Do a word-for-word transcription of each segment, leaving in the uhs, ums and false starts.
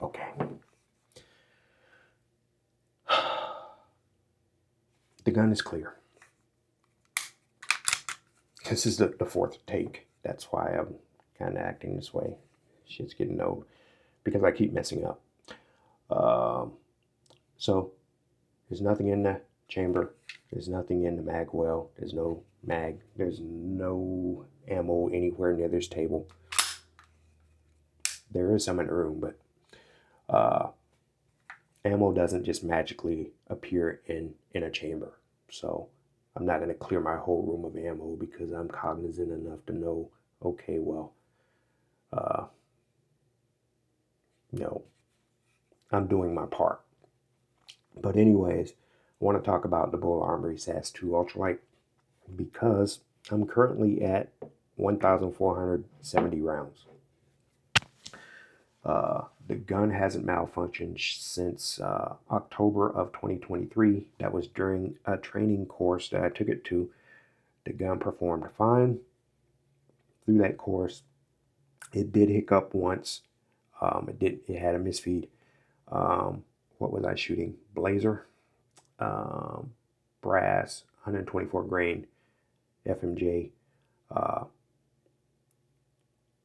Okay. The gun is clear. This is the, the fourth take. That's why I'm kind of acting this way. Shit's getting old because I keep messing up. Um, so there's nothing in the chamber. There's nothing in the mag well. There's no mag. There's no ammo anywhere near this table. There is some in the room, but uh, ammo doesn't just magically appear in, in a chamber. So I'm not going to clear my whole room of ammo because I'm cognizant enough to know, okay, well, uh, no, I'm doing my part. But anyways, I want to talk about the Bul Armory S A S two Ultralight because I'm currently at one thousand four hundred seventy rounds. Uh, the gun hasn't malfunctioned since uh, October of twenty twenty-three. That was during a training course that I took it to. The gun performed fine through that course. It did hiccup once. Um, it did. It had a misfeed. Um, what was I shooting? Blazer, um, brass, one twenty-four grain, F M J, uh,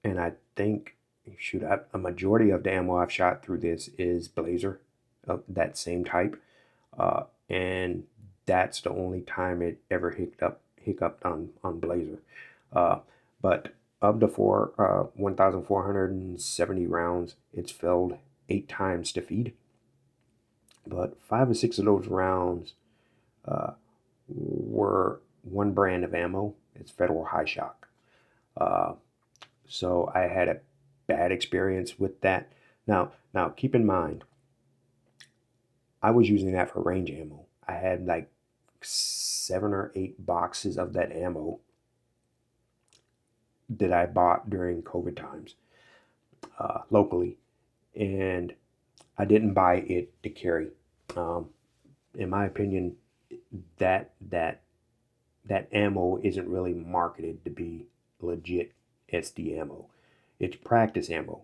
and I think. Shoot, I, a majority of the ammo I've shot through this is Blazer of that same type, uh, and that's the only time it ever hiccuped, hiccuped on, on Blazer. Uh, but of the four, uh, one thousand four hundred seventy rounds, it's failed eight times to feed. But five or six of those rounds uh, were one brand of ammo. It's Federal High Shock. Uh, so I had a bad experience with that. Now, now keep in mind, I was using that for range ammo. I had like seven or eight boxes of that ammo that I bought during COVID times uh, locally, and I didn't buy it to carry. Um, in my opinion, that that that ammo isn't really marketed to be legit S D ammo. It's practice ammo.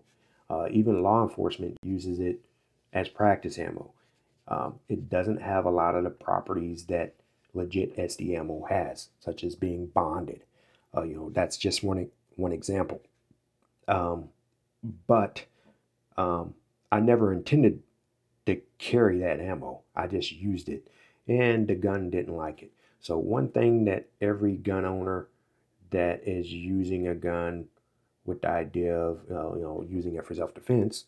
Uh, even law enforcement uses it as practice ammo. Um, it doesn't have a lot of the properties that legit S D ammo has, such as being bonded. Uh, you know, that's just one one example. Um, but um, I never intended to carry that ammo. I just used it, and the gun didn't like it. So one thing that every gun owner that is using a gun with the idea of uh, you know, using it for self-defense,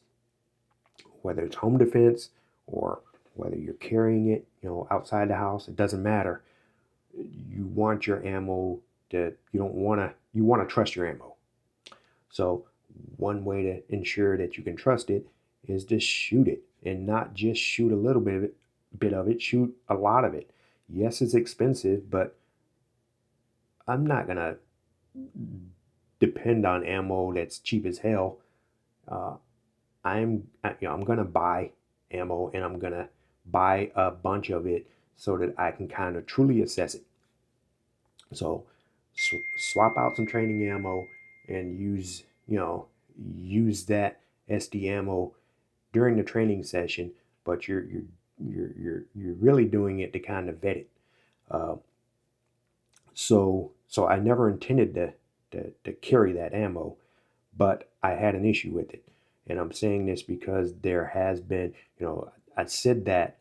whether it's home defense or whether you're carrying it, you know, outside the house, it doesn't matter. You want your ammo to, you don't want to, you want to trust your ammo. So one way to ensure that you can trust it is to shoot it, and not just shoot a little bit of it, bit of it, shoot a lot of it. Yes, it's expensive, but I'm not going to depend on ammo that's cheap as hell. Uh, I'm, you know, I'm gonna buy ammo, and I'm gonna buy a bunch of it so that I can kind of truly assess it. So sw swap out some training ammo and use, you know, use that S D ammo during the training session. But you're you're you're you're you're really doing it to kind of vet it. Uh, so so I never intended to. To, to carry that ammo, but I had an issue with it. And I'm saying this because there has been, you know, I said that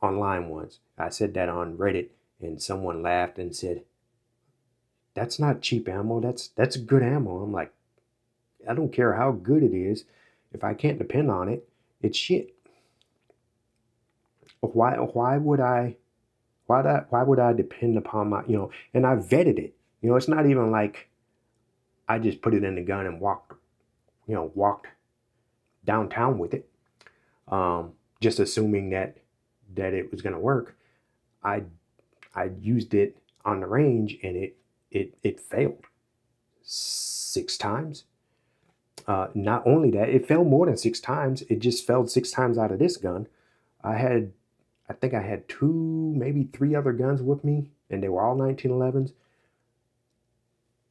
online once, I said that on Reddit, and someone laughed and said, that's not cheap ammo, that's that's good ammo. I'm like, I don't care how good it is, if I can't depend on it, it's shit. Why why would I why that why would I depend upon my, you know, and I vetted it. You know, it's not even like I just put it in the gun and walked, you know, walked downtown with it, um, just assuming that that it was going to work. I I used it on the range, and it it it failed six times. Uh, not only that, it failed more than six times. It just failed six times out of this gun. I had, I think I had two, maybe three other guns with me, and they were all nineteen elevens.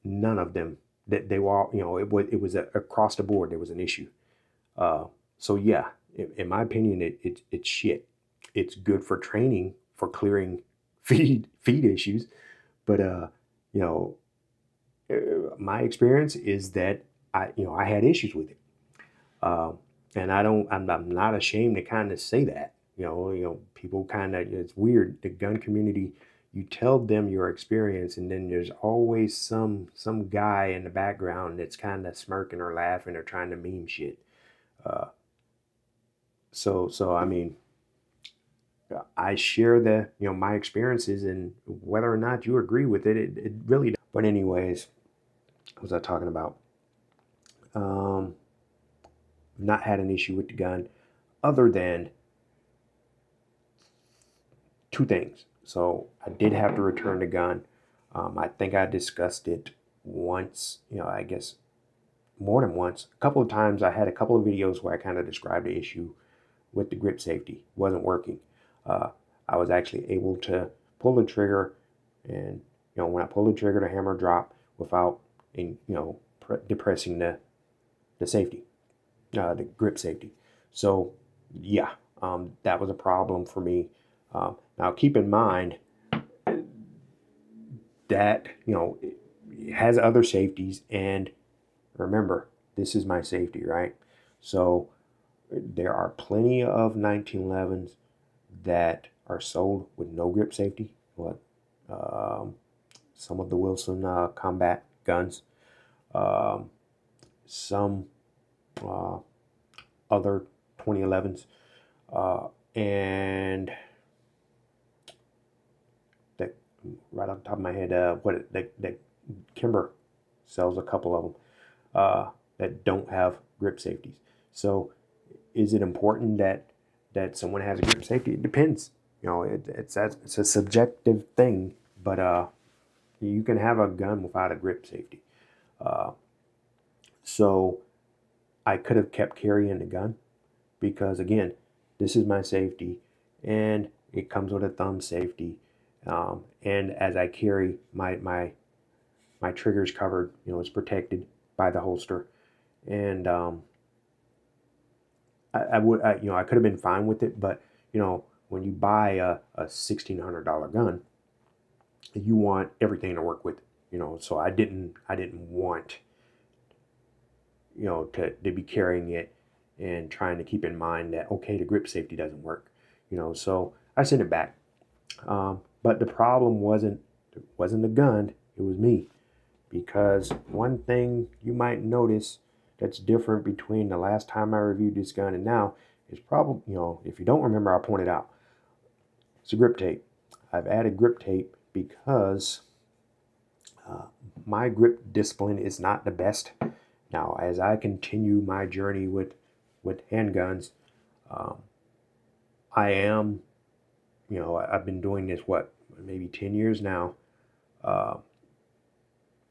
None of them that they, they were all, you know, it was it was a, across the board there was an issue. Uh, So yeah, in, in my opinion, it, it it's shit. It's good for training, for clearing feed feed issues, but uh, you know, my experience is that I you know I had issues with it, uh, and I don't I'm, I'm not ashamed to kind of say that. You know, you know, people kind of, it's weird. The gun community, you tell them your experience, and then there's always some some guy in the background that's kind of smirking or laughing or trying to meme shit. Uh, so, so I mean, I share the, you know, my experiences, and whether or not you agree with it, it, it really does. But anyways, what was I talking about? Um, not had an issue with the gun other than two things. So I did have to return the gun. Um, I think I discussed it once, you know, I guess more than once. A couple of times I had a couple of videos where I kind of described the issue with the grip safety. It wasn't working. Uh, I was actually able to pull the trigger, and, you know, when I pull the trigger, the hammer drop without, in, you know, depressing the, the safety, uh, the grip safety. So yeah, um, that was a problem for me. Um, now keep in mind that, you know, it has other safeties, and remember, this is my safety, right? So there are plenty of nineteen elevens that are sold with no grip safety. What, um, some of the Wilson uh, Combat guns, um, some uh, other twenty elevens, uh, and right off the top of my head, uh, what that that Kimber sells a couple of them uh, that don't have grip safeties. So, is it important that that someone has a grip safety? It depends. You know, it, it's it's a subjective thing, but uh, you can have a gun without a grip safety. Uh, so, I could have kept carrying the gun because, again, this is my safety, and it comes with a thumb safety. Um, and as I carry, my, my, my trigger's covered, you know, it's protected by the holster. And, um, I, I would, I, you know, I could have been fine with it, but you know, when you buy a, a sixteen hundred dollar gun, you want everything to work with, you know, so I didn't, I didn't want, you know, to, to be carrying it and trying to keep in mind that, okay, the grip safety doesn't work, you know, so I sent it back. Um, But the problem wasn't wasn't the gun, it was me. Because one thing you might notice that's different between the last time I reviewed this gun and now is probably, you know, if you don't remember, I'll point it out. It's a grip tape. I've added grip tape because uh, my grip discipline is not the best. Now, as I continue my journey with, with handguns, um, I am, you know, I've been doing this, what, maybe ten years now. Uh,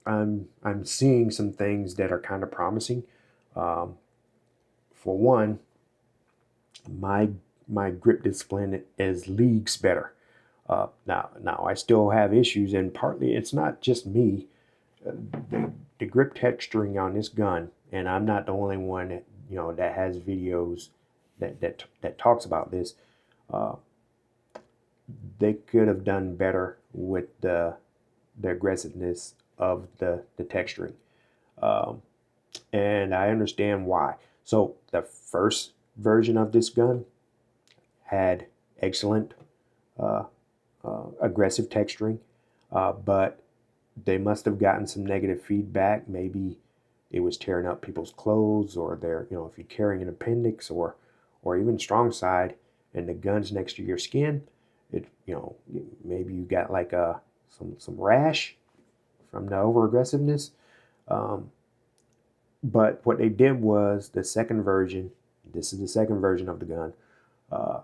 I'm I'm seeing some things that are kind of promising. Um, for one, my my grip discipline is leagues better. Uh, now now I still have issues, and partly it's not just me. Uh, the, the grip texturing on this gun, and I'm not the only one that, you know, that has videos that that that talks about this. Uh, They could have done better with the, the aggressiveness of the, the texturing. Um, and I understand why. So the first version of this gun had excellent uh, uh, aggressive texturing, uh, but they must have gotten some negative feedback. Maybe it was tearing up people's clothes, or their, you know, if you're carrying an appendix, or, or even strong side and the gun's next to your skin, it, you know, maybe you got like a some some rash from the over aggressiveness, um, but what they did was the second version. This is the second version of the gun. Uh,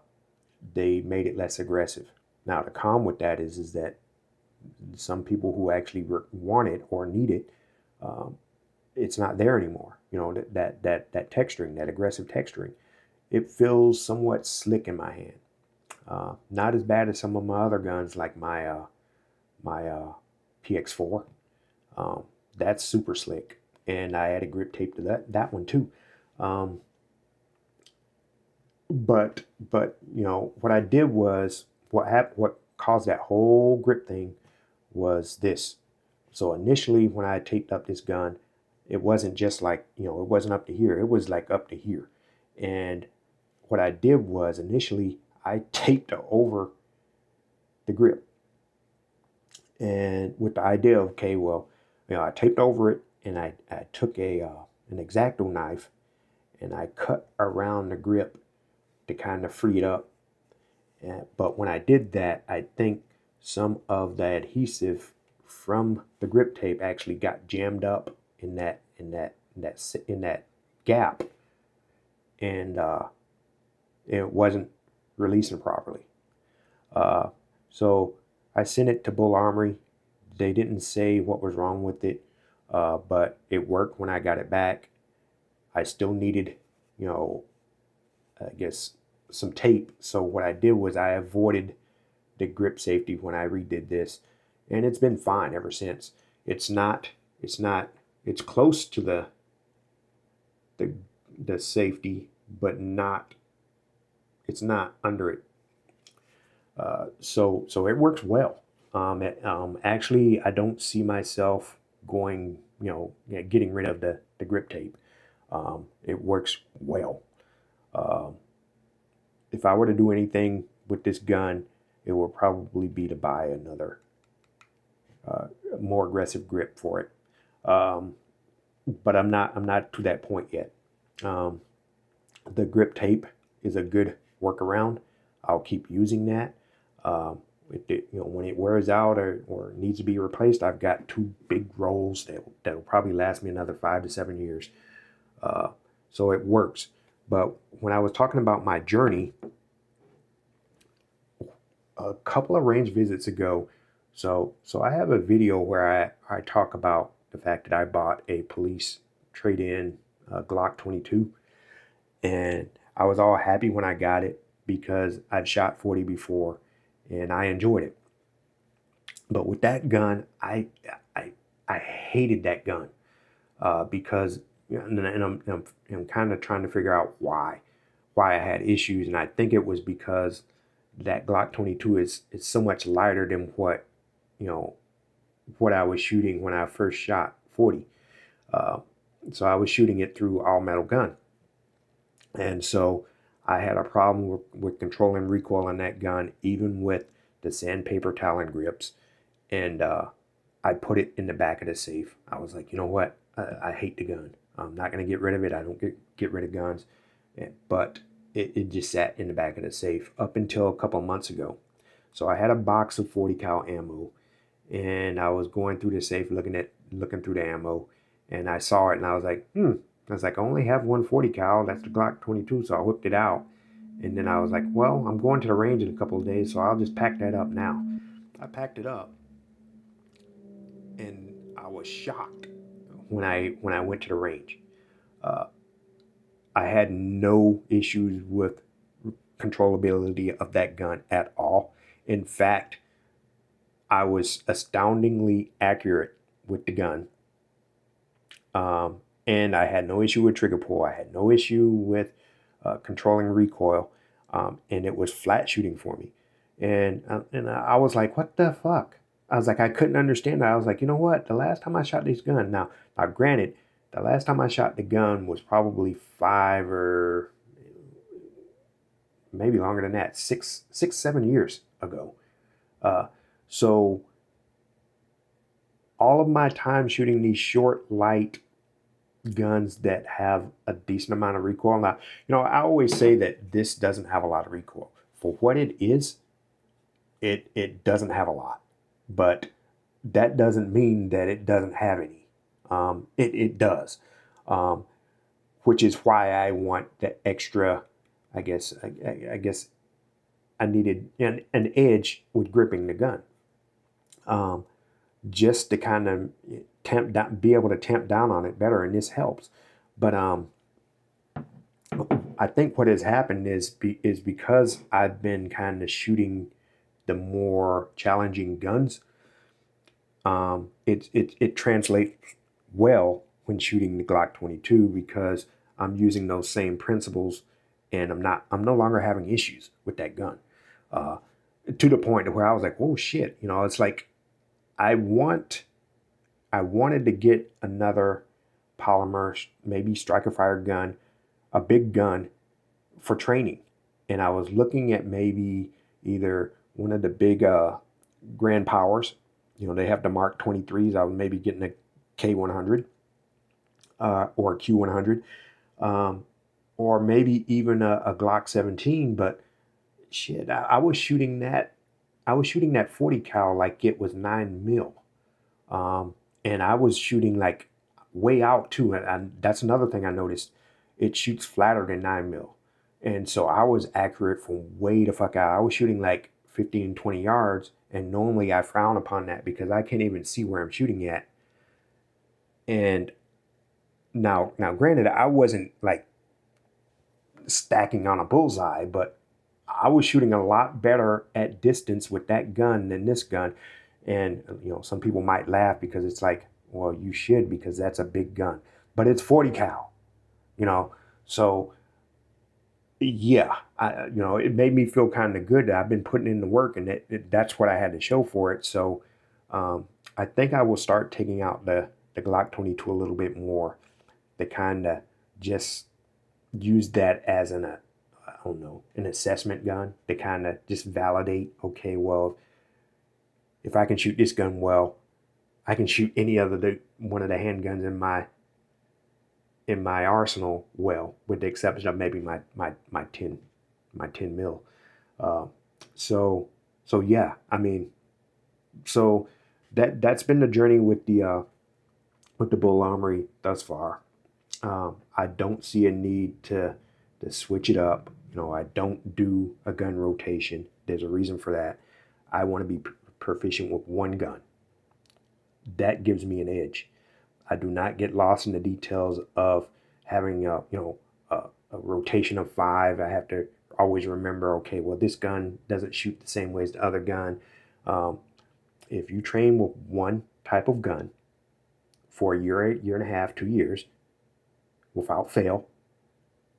they made it less aggressive. Now the calm with that is is that some people who actually want it or need it, um, it's not there anymore. You know, that that that that texturing, that aggressive texturing, it feels somewhat slick in my hand. Uh, not as bad as some of my other guns, like my uh, my uh, P X four. Um, that's super slick, and I added grip tape to that that one too. Um, But, but you know, what I did was, what happened, what caused that whole grip thing was this. So initially when I taped up this gun, it wasn't just like, you know, it wasn't up to here. It was like up to here. And what I did was initially I taped over the grip. And with the idea of, okay, well, you know, I taped over it and I, I took a uh, an X-Acto knife and I cut around the grip to kind of free it up. And, but when I did that, I think some of the adhesive from the grip tape actually got jammed up in that in that in that in that gap, and uh, it wasn't releasing properly. Uh, so I sent it to Bul Armory. They didn't say what was wrong with it, uh, but it worked when I got it back. I still needed, you know, I guess some tape. So what I did was I avoided the grip safety when I redid this, and it's been fine ever since. It's not, it's not, it's close to the the the safety, but not, it's not under it. Uh, so so it works well. Um, it, um, actually, I don't see myself going, you know, getting rid of the the grip tape. Um, it works well. Um, if I were to do anything with this gun, it will probably be to buy another uh, more aggressive grip for it. Um, but I'm not, I'm not to that point yet. Um, the grip tape is a good workaround. I'll keep using that. Um, it, it, you know, when it wears out or, or needs to be replaced, I've got two big rolls that that'll probably last me another five to seven years. Uh, so it works. But when I was talking about my journey, a couple of range visits ago, so so I have a video where I, I talk about the fact that I bought a police trade-in uh, Glock twenty-two. And I was all happy when I got it because I'd shot forty before and I enjoyed it. But with that gun, I, I, I hated that gun uh, because... And I'm, I'm, I'm kind of trying to figure out why, why I had issues. And I think it was because that Glock twenty-two is, is so much lighter than what, you know, what I was shooting when I first shot forty. Uh, so I was shooting it through all metal gun. And so I had a problem with, with controlling recoil on that gun, even with the sandpaper Talon grips. And uh, I put it in the back of the safe. I was like, you know what? I, I hate the gun. I'm not going to get rid of it. I don't get, get rid of guns. But it, it just sat in the back of the safe up until a couple months ago. So I had a box of forty cal ammo. And I was going through the safe looking at looking through the ammo. And I saw it and I was like, hmm. I was like, I only have one forty cal. That's the Glock twenty-two. So I whipped it out. And then I was like, well, I'm going to the range in a couple of days. So I'll just pack that up now. I packed it up. And I was shocked. When I when I went to the range, uh, I had no issues with controllability of that gun at all. In fact, I was astoundingly accurate with the gun, um, and I had no issue with trigger pull. I had no issue with uh, controlling recoil, um, and it was flat shooting for me. And uh, and I was like, what the fuck? I was like, I couldn't understand that. I was like, you know what? The last time I shot this gun, now, now granted, the last time I shot the gun was probably five or maybe longer than that, six, six, seven years ago. Uh, so all of my time shooting these short, light guns that have a decent amount of recoil. Now, you know, I always say that this doesn't have a lot of recoil. For what it is, it it doesn't have a lot. But that doesn't mean that it doesn't have any. Um, it, it does, um, which is why I want the extra, I guess, I, I guess I needed an, an edge with gripping the gun. Um, just to kind of tamp down, be able to tamp down on it better, and this helps. But um, I think what has happened is, be, is because I've been kind of shooting the more challenging guns, um, it, it, it translates well when shooting the Glock twenty-two because I'm using those same principles and I'm not, I'm no longer having issues with that gun. Uh, to the point where I was like, oh shit, you know, it's like, I want, I wanted to get another polymer, maybe striker fire gun, a big gun for training. And I was looking at maybe either one of the big uh, Grand Powers, you know, they have the Mark twenty-threes. I was maybe getting a K one hundred uh, or a Q one hundred, um, or maybe even a, a Glock seventeen. But shit, I, I was shooting that. I was shooting that forty cal like it was nine mil, um, and I was shooting like way out too. And I, that's another thing I noticed. It shoots flatter than nine mil, and so I was accurate from way the fuck out. I was shooting like fifteen, twenty yards, and normally I frown upon that because I can't even see where I'm shooting at. And now, now, granted, I wasn't like stacking on a bullseye, but I was shooting a lot better at distance with that gun than this gun. And, you know, some people might laugh because it's like, well, you should, because that's a big gun, but it's forty cal, you know? So yeah, I, you know, it made me feel kind of good that I've been putting in the work, and it, it, that's what I had to show for it. So, um, I think I will start taking out the, the Glock twenty-two a little bit more. They kind of just use that as an, uh, I don't know, an assessment gun to kind of just validate, okay, well, if I can shoot this gun well, I can shoot any other the, one of the handguns in my in my arsenal well, with the exception of maybe my my my ten my ten mil. Uh, so so yeah, I mean, so that that's been the journey with the uh, with the Bul Armory thus far. Um, I don't see a need to to switch it up. You know, I don't do a gun rotation. There's a reason for that. I want to be proficient with one gun. That gives me an edge. I do not get lost in the details of having a, you know, a, a rotation of five. I have to always remember, okay, well, this gun doesn't shoot the same way as the other gun. Um, if you train with one type of gun for a year, year and a half, two years, without fail,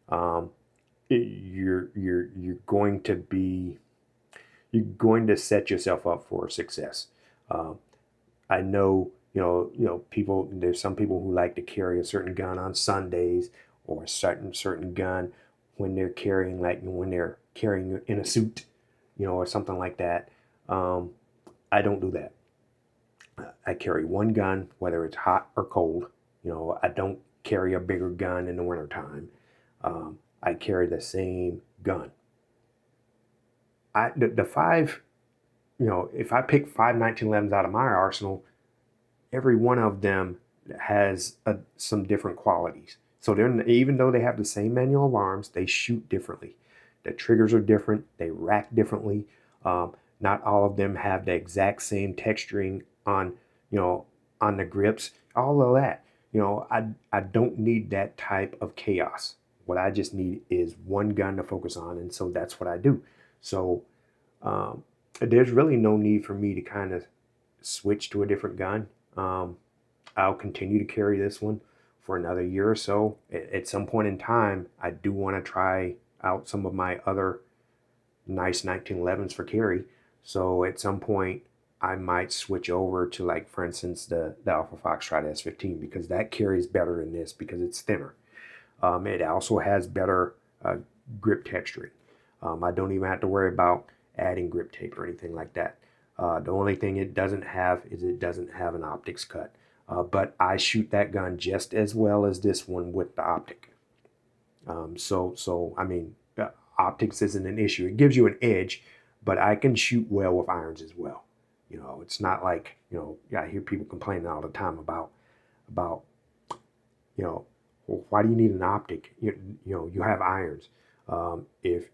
Um, you're, you're, you're going to be, you're going to set yourself up for success. Um, I know, you know, you know, people, there's some people who like to carry a certain gun on Sundays, or a certain, certain gun when they're carrying, like when they're carrying in a suit, you know, or something like that. Um, I don't do that. I carry one gun, whether it's hot or cold. You know, I don't carry a bigger gun in the wintertime. Um, I carry the same gun. I the, the five, you know, if I pick five nineteen elevens out of my arsenal, every one of them has a, some different qualities. So they're, even though they have the same manual of arms, they shoot differently. The triggers are different. They rack differently. Um, not all of them have the exact same texturing on, you know, on the grips. All of that, you know, I I don't need that type of chaos. What I just need is one gun to focus on, and so that's what I do. So um, there's really no need for me to kind of switch to a different gun. Um, I'll continue to carry this one for another year or so. At some point in time, I do want to try out some of my other nice nineteen elevens for carry. So at some point, I might switch over to, like, for instance, the, the Alpha Foxtrot S fifteen, because that carries better than this because it's thinner. Um, it also has better uh, grip texturing. Um, I don't even have to worry about adding grip tape or anything like that. Uh, the only thing it doesn't have is it doesn't have an optics cut. Uh, but I shoot that gun just as well as this one with the optic. Um, so, so I mean, uh, optics isn't an issue. It gives you an edge, but I can shoot well with irons as well. You know, it's not like, you know, I hear people complaining all the time about, about, you know, why do you need an optic? You, you know, you have irons. Um, if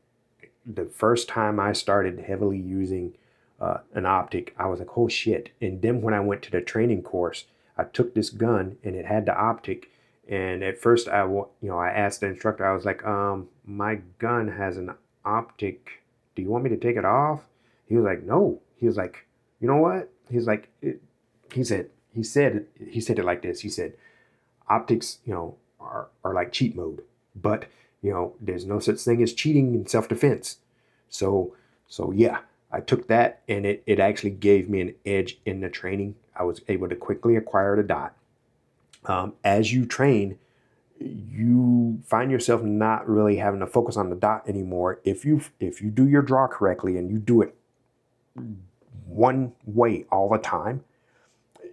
the first time I started heavily using uh, an optic, I was like, oh shit. And then when I went to the training course, I took this gun and it had the optic. And at first I, you know, I asked the instructor, I was like, um, my gun has an optic. Do you want me to take it off? He was like, no. He was like, you know what? He's like, it, he said, he said, he said it like this. He said, optics, you know, Are, are like cheat mode, but, you know, there's no such thing as cheating in self-defense. So, so yeah, I took that, and it, it actually gave me an edge in the training. I was able to quickly acquire the dot. Um, as you train, you find yourself not really having to focus on the dot anymore. If you, if you do your draw correctly and you do it one way all the time,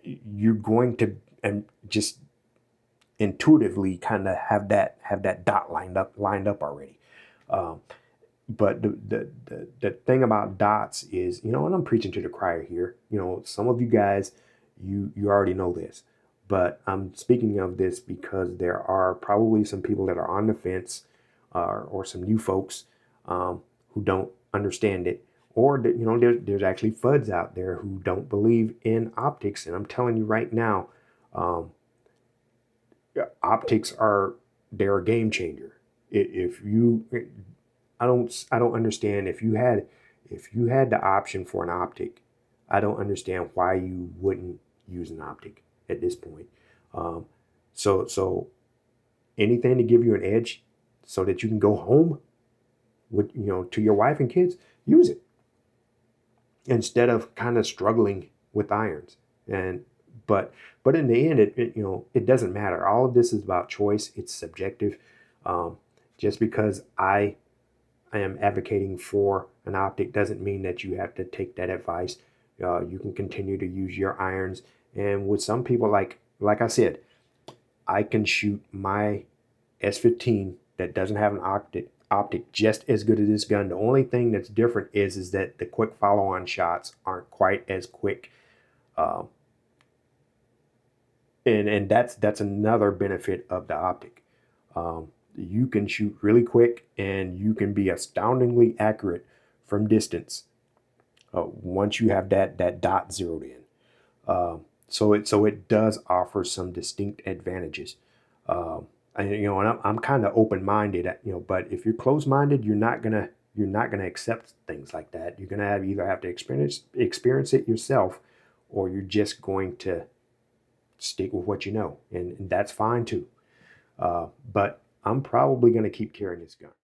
you're going to and just intuitively kind of have that have that dot lined up lined up already. Um, but the, the the the thing about dots is, you know, and I'm preaching to the choir here. You know, some of you guys, you you already know this, but I'm speaking of this because there are probably some people that are on the fence, uh, or some new folks um, who don't understand it. Or, that, you know, there, there's actually FUDs out there who don't believe in optics. And I'm telling you right now, um, optics are, they're a game changer. If you, I don't, I don't understand if you had, if you had the option for an optic, I don't understand why you wouldn't use an optic at this point. Um, so, so anything to give you an edge so that you can go home with, you know, to your wife and kids, use it. Instead of kind of struggling with irons. And but but in the end, it, it you know, it doesn't matter. All of this is about choice. It's subjective. Um, just because I I am advocating for an optic doesn't mean that you have to take that advice. Uh, you can continue to use your irons. And with some people, like like I said, I can shoot my S fifteen that doesn't have an optic. optic just as good as this gun. The only thing that's different is is that the quick follow-on shots aren't quite as quick, um, and and that's that's another benefit of the optic. Um, you can shoot really quick and you can be astoundingly accurate from distance uh, once you have that that dot zeroed in. Um, so it so it does offer some distinct advantages. Um, And, you know, and I'm, I'm kind of open-minded, you know, but if you're closed-minded, you're not gonna you're not gonna accept things like that. You're gonna have, either have to experience experience it yourself, or you're just going to stick with what you know, and, and that's fine too. Uh, but I'm probably gonna keep carrying this gun.